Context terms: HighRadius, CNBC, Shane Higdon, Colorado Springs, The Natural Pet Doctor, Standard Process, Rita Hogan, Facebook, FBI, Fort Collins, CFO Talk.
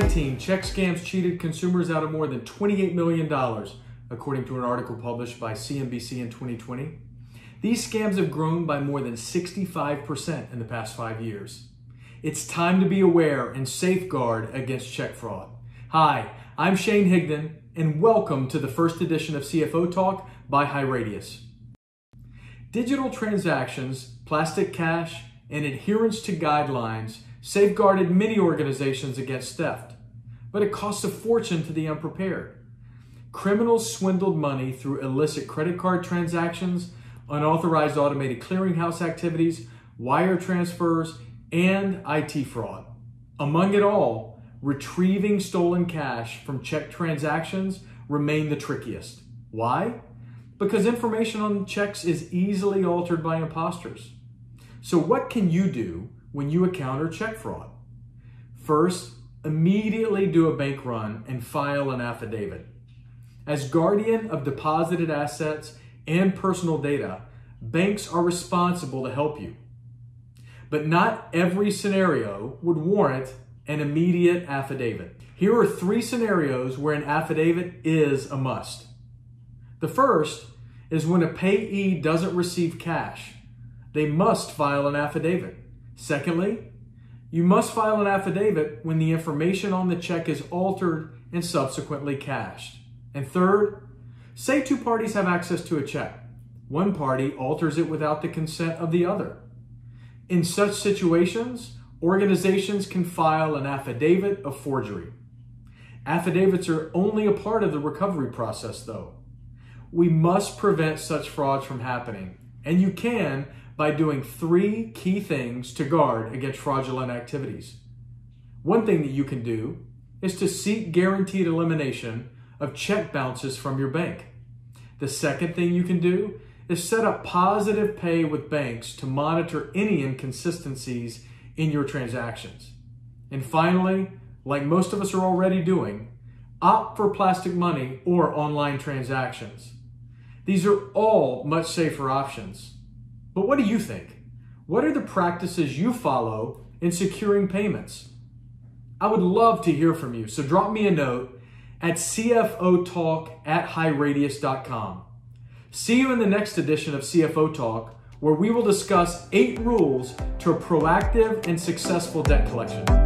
FBI team check scams cheated consumers out of more than $28 million, according to an article published by CNBC in 2020. These scams have grown by more than 65% in the past 5 years. It's time to be aware and safeguard against check fraud. Hi, I'm Shane Higdon, and welcome to the first edition of CFO Talk by HighRadius. Digital transactions, plastic cash, and adherence to guidelines safeguarded many organizations against theft, but it costs a fortune to the unprepared. Criminals swindled money through illicit credit card transactions, unauthorized automated clearinghouse activities, wire transfers, and IT fraud. Among it all, retrieving stolen cash from check transactions remained the trickiest. Why? Because information on checks is easily altered by imposters. So what can you do when you encounter check fraud? First, immediately do a bank run and file an affidavit. As guardian of deposited assets and personal data, banks are responsible to help you. But not every scenario would warrant an immediate affidavit. Here are three scenarios where an affidavit is a must. The first is when a payee doesn't receive cash. They must file an affidavit. Secondly, you must file an affidavit when the information on the check is altered and subsequently cashed. And third, say two parties have access to a check. One party alters it without the consent of the other. In such situations, organizations can file an affidavit of forgery. Affidavits are only a part of the recovery process, though. We must prevent such frauds from happening, and you can by doing three key things to guard against fraudulent activities. One thing that you can do is to seek guaranteed elimination of check bounces from your bank. The second thing you can do is set up positive pay with banks to monitor any inconsistencies in your transactions. And finally, like most of us are already doing, opt for plastic money or online transactions. These are all much safer options. But what do you think? What are the practices you follow in securing payments? I would love to hear from you, so drop me a note at cfotalk@highRadius.com. See you in the next edition of CFO Talk, where we will discuss 8 rules to a proactive and successful debt collection.